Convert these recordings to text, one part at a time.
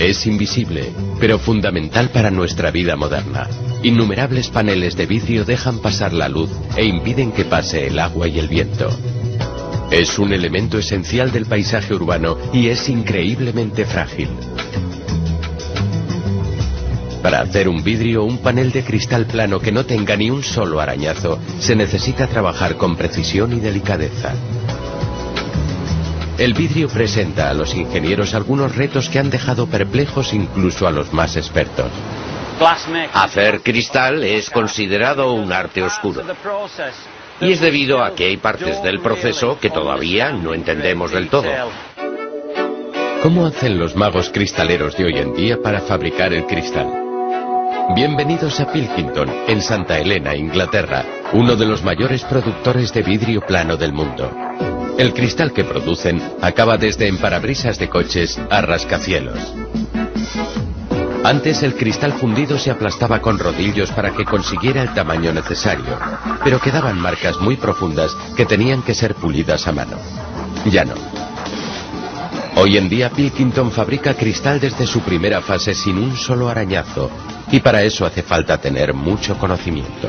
Es invisible, pero fundamental para nuestra vida moderna. Innumerables paneles de vidrio dejan pasar la luz e impiden que pase el agua y el viento. Es un elemento esencial del paisaje urbano y es increíblemente frágil. Para hacer un vidrio o un panel de cristal plano que no tenga ni un solo arañazo, se necesita trabajar con precisión y delicadeza. El vidrio presenta a los ingenieros algunos retos que han dejado perplejos incluso a los más expertos. Hacer cristal es considerado un arte oscuro. Y es debido a que hay partes del proceso que todavía no entendemos del todo. ¿Cómo hacen los magos cristaleros de hoy en día para fabricar el cristal? Bienvenidos a Pilkington, en Santa Helena, Inglaterra, uno de los mayores productores de vidrio plano del mundo. El cristal que producen acaba desde en parabrisas de coches a rascacielos. Antes el cristal fundido se aplastaba con rodillos para que consiguiera el tamaño necesario, pero quedaban marcas muy profundas que tenían que ser pulidas a mano. Ya no. Hoy en día Pilkington fabrica cristal desde su primera fase sin un solo arañazo, y para eso hace falta tener mucho conocimiento.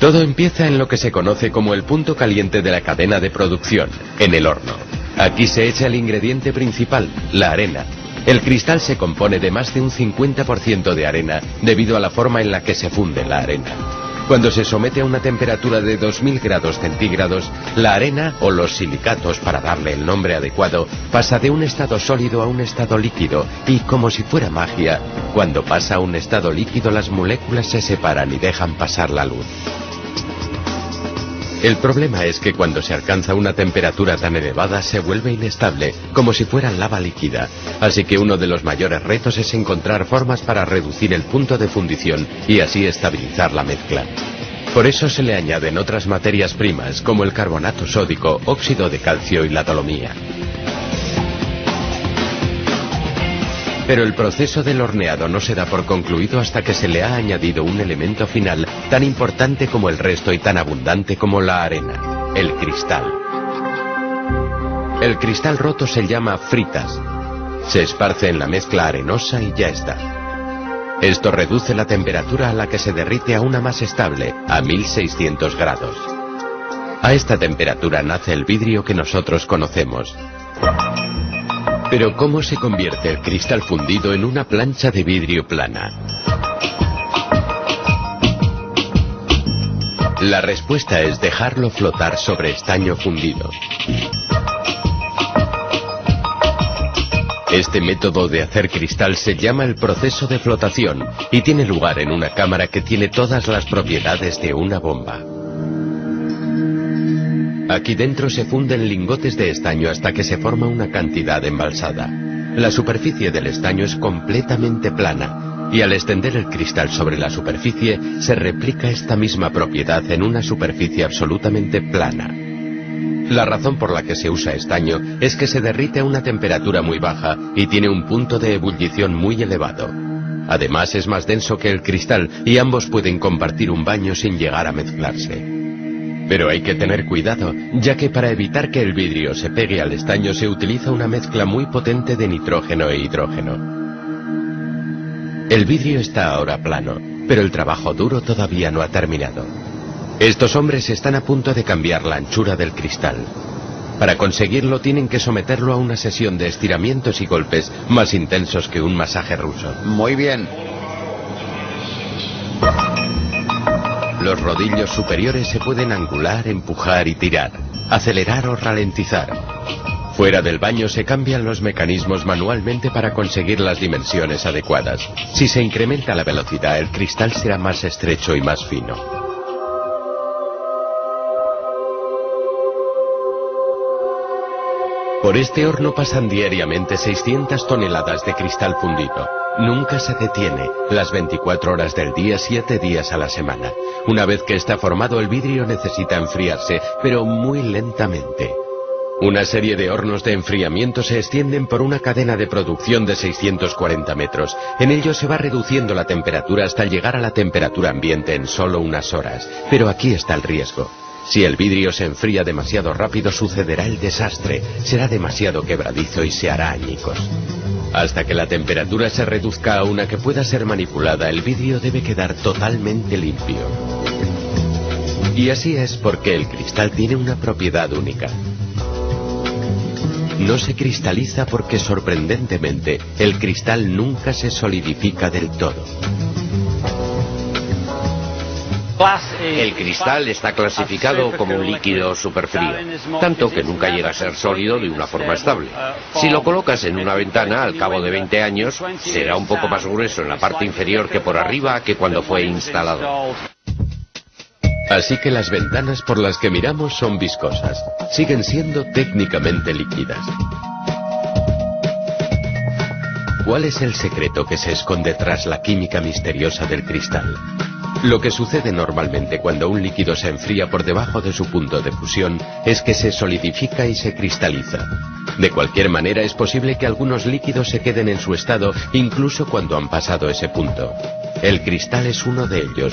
Todo empieza en lo que se conoce como el punto caliente de la cadena de producción, en el horno. Aquí se echa el ingrediente principal, la arena. El cristal se compone de más de un 50% de arena debido a la forma en la que se funde la arena. Cuando se somete a una temperatura de 2000 grados centígrados, la arena, o los silicatos para darle el nombre adecuado, pasa de un estado sólido a un estado líquido y, como si fuera magia, cuando pasa a un estado líquido las moléculas se separan y dejan pasar la luz. El problema es que cuando se alcanza una temperatura tan elevada se vuelve inestable, como si fuera lava líquida. Así que uno de los mayores retos es encontrar formas para reducir el punto de fundición y así estabilizar la mezcla. Por eso se le añaden otras materias primas como el carbonato sódico, óxido de calcio y la dolomía. Pero el proceso del horneado no se da por concluido hasta que se le ha añadido un elemento final tan importante como el resto y tan abundante como la arena, el cristal. El cristal roto se llama fritas. Se esparce en la mezcla arenosa y ya está. Esto reduce la temperatura a la que se derrite a una más estable, a 1600 grados. A esta temperatura nace el vidrio que nosotros conocemos. Pero ¿cómo se convierte el cristal fundido en una plancha de vidrio plana? La respuesta es dejarlo flotar sobre estaño fundido. Este método de hacer cristal se llama el proceso de flotación y tiene lugar en una cámara que tiene todas las propiedades de una bomba. Aquí dentro se funden lingotes de estaño hasta que se forma una cantidad embalsada. La superficie del estaño es completamente plana y al extender el cristal sobre la superficie se replica esta misma propiedad en una superficie absolutamente plana. La razón por la que se usa estaño es que se derrite a una temperatura muy baja y tiene un punto de ebullición muy elevado. Además es más denso que el cristal y ambos pueden compartir un baño sin llegar a mezclarse. Pero hay que tener cuidado, ya que para evitar que el vidrio se pegue al estaño se utiliza una mezcla muy potente de nitrógeno e hidrógeno. El vidrio está ahora plano, pero el trabajo duro todavía no ha terminado. Estos hombres están a punto de cambiar la anchura del cristal. Para conseguirlo tienen que someterlo a una sesión de estiramientos y golpes más intensos que un masaje ruso. Muy bien. Los rodillos superiores se pueden angular, empujar y tirar, acelerar o ralentizar. Fuera del baño se cambian los mecanismos manualmente para conseguir las dimensiones adecuadas. Si se incrementa la velocidad, el cristal será más estrecho y más fino. Por este horno pasan diariamente 600 toneladas de cristal fundido. Nunca se detiene, las 24 horas del día, 7 días a la semana. Una vez que está formado el vidrio necesita enfriarse, pero muy lentamente. Una serie de hornos de enfriamiento se extienden por una cadena de producción de 640 metros. En ellos se va reduciendo la temperatura hasta llegar a la temperatura ambiente en solo unas horas. Pero aquí está el riesgo. Si el vidrio se enfría demasiado rápido, sucederá el desastre, será demasiado quebradizo y se hará añicos. Hasta que la temperatura se reduzca a una que pueda ser manipulada, el vidrio debe quedar totalmente limpio. Y así es porque el cristal tiene una propiedad única. No se cristaliza porque, sorprendentemente, el cristal nunca se solidifica del todo. El cristal está clasificado como un líquido superfrío, tanto que nunca llega a ser sólido de una forma estable. Si lo colocas en una ventana, al cabo de 20 años, será un poco más grueso en la parte inferior que por arriba que cuando fue instalado. Así que las ventanas por las que miramos son viscosas, siguen siendo técnicamente líquidas. ¿Cuál es el secreto que se esconde tras la química misteriosa del cristal? Lo que sucede normalmente cuando un líquido se enfría por debajo de su punto de fusión es que se solidifica y se cristaliza. De cualquier manera, es posible que algunos líquidos se queden en su estado incluso cuando han pasado ese punto. El cristal es uno de ellos.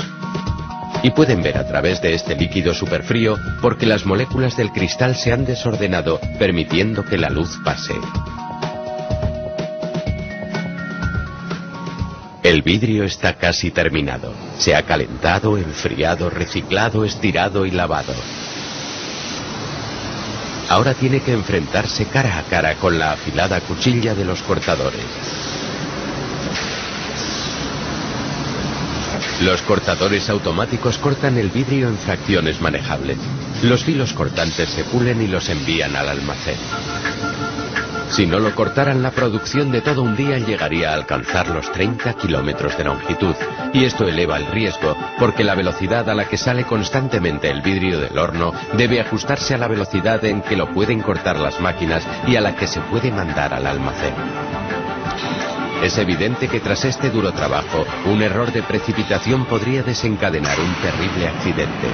Y pueden ver a través de este líquido superfrío porque las moléculas del cristal se han desordenado, permitiendo que la luz pase. El vidrio está casi terminado. Se ha calentado, enfriado, reciclado, estirado y lavado. Ahora tiene que enfrentarse cara a cara con la afilada cuchilla de los cortadores. Los cortadores automáticos cortan el vidrio en fracciones manejables. Los filos cortantes se pulen y los envían al almacén. Si no lo cortaran, la producción de todo un día llegaría a alcanzar los 30 kilómetros de longitud, y esto eleva el riesgo, porque la velocidad a la que sale constantemente el vidrio del horno debe ajustarse a la velocidad en que lo pueden cortar las máquinas y a la que se puede mandar al almacén. Es evidente que tras este duro trabajo, un error de precipitación podría desencadenar un terrible accidente.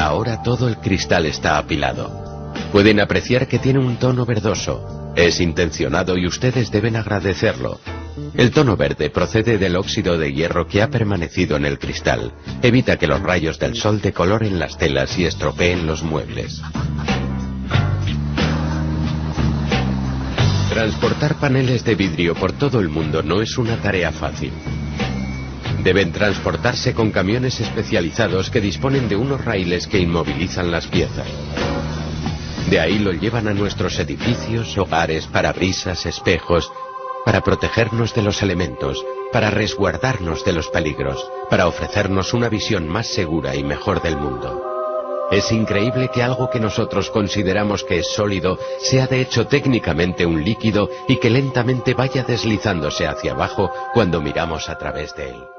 Ahora todo el cristal está apilado. Pueden apreciar que tiene un tono verdoso. Es intencionado y ustedes deben agradecerlo. El tono verde procede del óxido de hierro que ha permanecido en el cristal. Evita que los rayos del sol decoloren las telas y estropeen los muebles. Transportar paneles de vidrio por todo el mundo no es una tarea fácil. Deben transportarse con camiones especializados que disponen de unos raíles que inmovilizan las piezas. De ahí lo llevan a nuestros edificios, hogares, parabrisas, espejos, para protegernos de los elementos, para resguardarnos de los peligros, para ofrecernos una visión más segura y mejor del mundo. Es increíble que algo que nosotros consideramos que es sólido sea de hecho técnicamente un líquido y que lentamente vaya deslizándose hacia abajo cuando miramos a través de él.